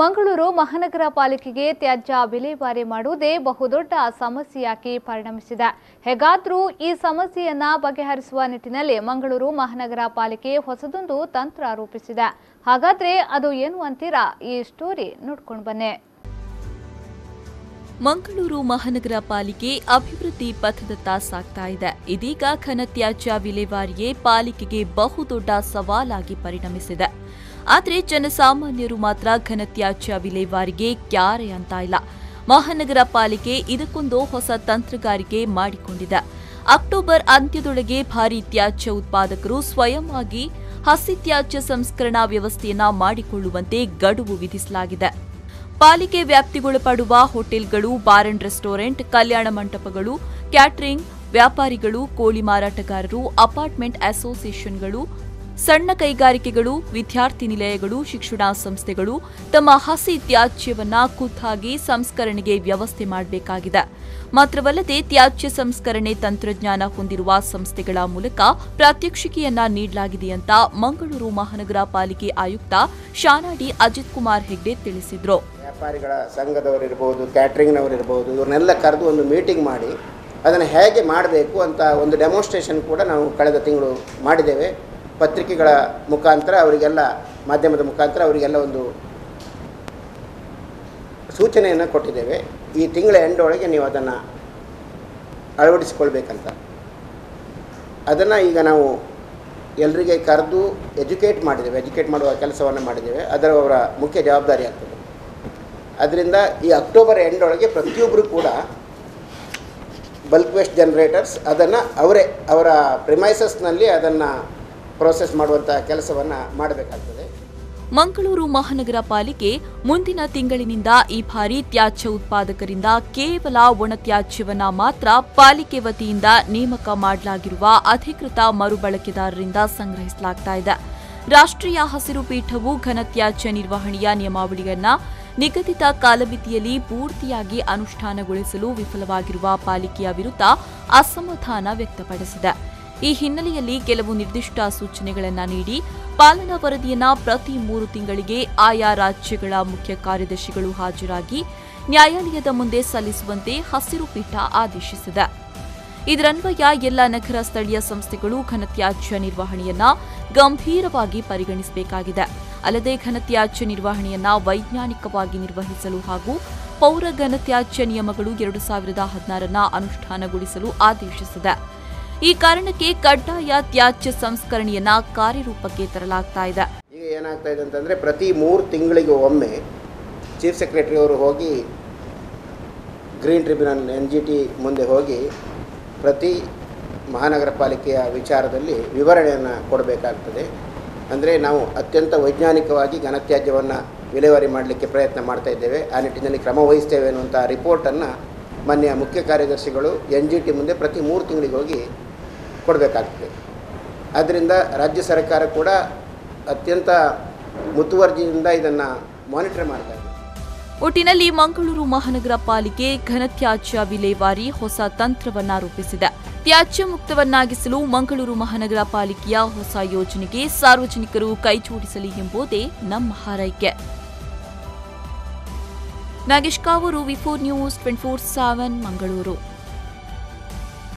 ಮಂಗಳೂರು ಮಹಾನಗರ ಪಾಲಿಕೆಗೆ ತ್ಯಾಜ್ಯ ವಿಲೇವಾರಿ ಮಾಡುವುದೇ ಬಹುದೊಡ್ಡ ಸಮಸ್ಯೆಯಾಗಿ ಪರಿಣಮಿಸಿದೆ. ಹೇಗಾದರೂ ಈ ಸಮಸ್ಯೆಯನ್ನು ಬಗೆಹರಿಸುವ ನಿಟ್ಟಿನಲ್ಲಿ ಮಂಗಳೂರು ಮಹಾನಗರ ಪಾಲಿಕೆ ಹೊಸದೊಂದು ತಂತ್ರ ರೂಪಿಸಿದೆ. ಹಾಗಾದ್ರೆ ಅದು ಏನು ಅಂತೀರಾ? ಈ ಸ್ಟೋರಿ ನೋಡ್ಕೊಂಡು ಬನ್ನಿ. ಮಂಗಳೂರು ಮಹಾನಗರ ಪಾಲಿಕೆ ಅಭಿವೃದ್ಧಿ ಪಥದತ್ತ ಸಾಗ್ತಾ ಇದೆ. ಇದೀಗ ಘನ ತ್ಯಾಜ್ಯ ವಿಲೇವಾರಿಯೇ ಪಾಲಿಕೆಗೆ ಬಹುದೊಡ್ಡ ಸವಾಲಾಗಿ ಪರಿಣಮಿಸಿದೆ. ಆದರೆ ಜನಸಾಮಾನ್ಯರು ಮಾತ್ರ ಘನ ತ್ಯಾಜ್ಯ ವಿಲೇವಾರಿಗೆ ಕ್ಯಾರೆ ಅಂತ ಇಲ್ಲ. ಮಹಾನಗರ ಪಾಲಿಕೆ ಇದಕ್ಕೊಂದು ಹೊಸ ತಂತ್ರಗಾರಿಕೆ ಮಾಡಿಕೊಂಡಿದೆ. ಅಕ್ಟೋಬರ್ ಅಂತ್ಯದೊಳಗೆ ಭಾರೀ ತ್ಯಾಜ್ಯ ಉತ್ಪಾದಕರು ಸ್ವಯಂ ಆಗಿ ಹಸಿ ತ್ಯಾಜ್ಯ ಸಂಸ್ಕರಣಾ ವ್ಯವಸ್ಥೆಯನ್ನು ಮಾಡಿಕೊಳ್ಳುವಂತೆ ಗಡುವು ವಿಧಿಸಲಾಗಿದೆ. ಪಾಲಿಕೆ ವ್ಯಾಪ್ತಿಗೊಳಪಡುವ ಹೋಟೆಲ್ಗಳು, ಬಾರ್ ಅಂಡ್ ರೆಸ್ಟೋರೆಂಟ್, ಕಲ್ಯಾಣ ಮಂಟಪಗಳು, ಕ್ಯಾಟರಿಂಗ್, ವ್ಯಾಪಾರಿಗಳು, ಕೋಳಿ ಮಾರಾಟಗಾರರು, ಅಪಾರ್ಟ್ಮೆಂಟ್ ಅಸೋಸಿಯೇಷನ್ಗಳು, ಸಣ್ಣ ಕೈಗಾರಿಕೆಗಳು, ವಿದ್ಯಾರ್ಥಿ ನಿಲಯಗಳು, ಶಿಕ್ಷಣ ಸಂಸ್ಥೆಗಳು ತಮ್ಮ ಹಸಿ ತ್ಯಾಜ್ಯವನ್ನು ಖುದ್ದಾಗಿ ಸಂಸ್ಕರಣೆಗೆ ವ್ಯವಸ್ಥೆ ಮಾಡಬೇಕಾಗಿದೆ. ಮಾತ್ರವಲ್ಲದೆ ತ್ಯಾಜ್ಯ ಸಂಸ್ಕರಣೆ ತಂತ್ರಜ್ಞಾನ ಹೊಂದಿರುವ ಸಂಸ್ಥೆಗಳ ಮೂಲಕ ಪ್ರಾತ್ಯಕ್ಷಿಕೆಯನ್ನ ನೀಡಲಾಗಿದೆ ಅಂತ ಮಂಗಳೂರು ಮಹಾನಗರ ಪಾಲಿಕೆ ಆಯುಕ್ತ ಶಾನಾಡಿ ಅಜಿತ್ ಕುಮಾರ್ ಹೆಗ್ಡೆ ತಿಳಿಸಿದರು. ವ್ಯಾಪಾರಿಗಳ ಸಂಘದವರಿರ್ಬೋದು, ಕ್ಯಾಟರಿಂಗ್ನವರಿರ್ಬೋದು, ಇವ್ರನ್ನೆಲ್ಲ ಕರೆದು ಒಂದು ಮೀಟಿಂಗ್ ಮಾಡಿ ಅದನ್ನು ಹೇಗೆ ಮಾಡಬೇಕು ಅಂತ ಒಂದು ಡೆಮೋನ್ಸ್ಟ್ರೇಷನ್ ಕೂಡ ನಾವು ಕಳೆದ ತಿಂಗಳು ಮಾಡಿದ್ದೇವೆ. ಪತ್ರಿಕೆಗಳ ಮುಖಾಂತರ ಅವರಿಗೆಲ್ಲ, ಮಾಧ್ಯಮದ ಮುಖಾಂತರ ಅವರಿಗೆಲ್ಲ ಒಂದು ಸೂಚನೆಯನ್ನು ಕೊಟ್ಟಿದ್ದೇವೆ. ಈ ತಿಂಗಳ ಎಂಡ್ ಒಳಗೆ ನೀವು ಅದನ್ನು ಅಳವಡಿಸಿಕೊಳ್ಬೇಕಂತ. ಅದನ್ನು ಈಗ ನಾವು ಎಲ್ಲರಿಗೆ ಕರೆದು ಎಜುಕೇಟ್ ಮಾಡಿದ್ದೇವೆ, ಎಜುಕೇಟ್ ಮಾಡುವ ಕೆಲಸವನ್ನು ಮಾಡಿದ್ದೇವೆ. ಅದರ ಅವರ ಮುಖ್ಯ ಜವಾಬ್ದಾರಿ ಆಗ್ತದೆ. ಅದರಿಂದ ಈ ಅಕ್ಟೋಬರ್ ಎಂಡ್ ಒಳಗೆ ಪ್ರತಿಯೊಬ್ಬರು ಕೂಡ ಬಲ್ಕ್ ವೇಸ್ಟ್ ಜನರೇಟರ್ಸ್ ಅದನ್ನು ಅವರ ಪ್ರಿಮೈಸಸ್ನಲ್ಲಿ ಅದನ್ನು ಪ್ರೋಸೆಸ್ ಮಾಡುವಂತಹ ಕೆಲಸವನ್ನು ಮಾಡಬೇಕಾಗುತ್ತದೆ. ಮಂಗಳೂರು ಮಹಾನಗರ ಪಾಲಿಕೆ ಮುಂದಿನ ತಿಂಗಳಿನಿಂದ ಈ ಭಾರಿ ತ್ಯಾಜ್ಯ ಉತ್ಪಾದಕರಿಂದ ಕೇವಲ ಒಣ ತ್ಯಾಜ್ಯವನ್ನ ಮಾತ್ರ ಪಾಲಿಕೆ ವತಿಯಿಂದ ನೇಮಕ ಮಾಡಲಾಗಿರುವ ಅಧಿಕೃತ ಮರುಬಳಕೆದಾರರಿಂದ ಸಂಗ್ರಹಿಸಲಾಗ್ತಾ ಇದೆ. ರಾಷ್ಟ್ರೀಯ ಹಸಿರು ಪೀಠವು ಘನ ತ್ಯಾಜ್ಯ ನಿರ್ವಹಣೆಯ ನಿಯಮಾವಳಿಯನ್ನ ನಿಗದಿತ ಕಾಲಮಿತಿಯಲ್ಲಿ ಪೂರ್ತಿಯಾಗಿ ಅನುಷ್ಠಾನಗೊಳಿಸಲು ವಿಫಲವಾಗಿರುವ ಪಾಲಿಕೆಯ ವಿರುದ್ಧ ಅಸಮಾಧಾನ ವ್ಯಕ್ತಪಡಿಸಿದೆ. ಈ ಹಿನ್ನೆಲೆಯಲ್ಲಿ ಕೆಲವು ನಿರ್ದಿಷ್ಟ ಸೂಚನೆಗಳನ್ನು ನೀಡಿ ಪಾಲನಾ ವರದಿಯನ್ನು ಪ್ರತಿ 3 ತಿಂಗಳಿಗೆ ಆಯಾ ರಾಜ್ಯಗಳ ಮುಖ್ಯ ಕಾರ್ಯದರ್ಶಿಗಳು ಹಾಜರಾಗಿ ನ್ಯಾಯಾಲಯದ ಮುಂದೆ ಸಲ್ಲಿಸುವಂತೆ ಹಸಿರು ಪೀಠ ಆದೇಶಿಸಿದೆ. ಇದರನ್ವಯ ಎಲ್ಲ ನಗರ ಸ್ಥಳೀಯ ಸಂಸ್ಥೆಗಳು ಘನತ್ಯಾಜ್ಯ ನಿರ್ವಹಣೆಯನ್ನು ಗಂಭೀರವಾಗಿ ಪರಿಗಣಿಸಬೇಕಾಗಿದೆ. ಅಲ್ಲದೆ ಘನತ್ಯಾಜ್ಯ ನಿರ್ವಹಣೆಯನ್ನು ವೈಜ್ಞಾನಿಕವಾಗಿ ನಿರ್ವಹಿಸಲು ಹಾಗೂ ಪೌರ ಘನತ್ಯಾಜ್ಯ ನಿಯಮಗಳು 2016ನ್ನ ಅನುಷ್ಠಾನಗೊಳಿಸಲು ಆದೇಶಿಸಿದೆ. ಈ ಕಾರಣಕ್ಕೆ ಕಡ್ಡಾಯ ತ್ಯಾಜ್ಯ ಸಂಸ್ಕರಣೆಯನ್ನ ಕಾರ್ಯರೂಪಕ್ಕೆ ತರಲಾಗ್ತಾ ಇದೆ. ಈಗ ಏನಾಗ್ತಾ ಇದೆ ಅಂತಂದರೆ, ಪ್ರತಿ 3 ತಿಂಗಳಿಗೆ ಒಮ್ಮೆ ಚೀಫ್ ಸೆಕ್ರೆಟರಿ ಅವರು ಹೋಗಿ ಗ್ರೀನ್ ಟ್ರಿಬ್ಯುನಲ್ NGT ಮುಂದೆ ಹೋಗಿ ಪ್ರತಿ ಮಹಾನಗರ ಪಾಲಿಕೆಯ ವಿಚಾರದಲ್ಲಿ ವಿವರಣೆಯನ್ನು ಕೊಡಬೇಕಾಗ್ತದೆ. ಅಂದರೆ ನಾವು ಅತ್ಯಂತ ವೈಜ್ಞಾನಿಕವಾಗಿ ಘನತ್ಯಾಜ್ಯವನ್ನು ವಿಲೇವಾರಿ ಮಾಡಲಿಕ್ಕೆ ಪ್ರಯತ್ನ ಮಾಡ್ತಾ ಇದ್ದೇವೆ, ಆ ನಿಟ್ಟಿನಲ್ಲಿ ಕ್ರಮ ವಹಿಸ್ತೇವೆ ಅನ್ನುವಂಥ ರಿಪೋರ್ಟನ್ನು ಮಾನ್ಯ ಮುಖ್ಯ ಕಾರ್ಯದರ್ಶಿಗಳು NGT ಮುಂದೆ ಪ್ರತಿ 3 ತಿಂಗಳಿಗೆ ಹೋಗಿ ಕೊಡಬೇಕಾಗ್ತದೆ. ಆದ್ದರಿಂದ ರಾಜ್ಯ ಸರ್ಕಾರ ಕೂಡ ಅತ್ಯಂತ ಮುತುವರ್ಜಿಯಿಂದ ಇದನ್ನು ಮಾನಿಟರ್ ಮಾಡ್ತಾ ಇದೆ. ಒಟ್ಟಿನಲ್ಲಿ ಮಂಗಳೂರು ಮಹಾನಗರ ಪಾಲಿಕೆ ಘನತ್ಯಾಜ್ಯ ವಿಲೇವಾರಿ ಹೊಸ ತಂತ್ರವನ್ನು ರೂಪಿಸಿದೆ. ತ್ಯಾಜ್ಯ ಮುಕ್ತವನ್ನಾಗಿಸಲು ಮಂಗಳೂರು ಮಹಾನಗರ ಪಾಲಿಕೆಯ ಹೊಸ ಯೋಜನೆಗೆ ಸಾರ್ವಜನಿಕರು ಕೈಜೋಡಿಸಲಿ ಎಂಬುದೇ ನಮ್ಮ ಹಾರೈಕೆ. Nagesh Kavoor, V4 News 24/7 Mangaluru.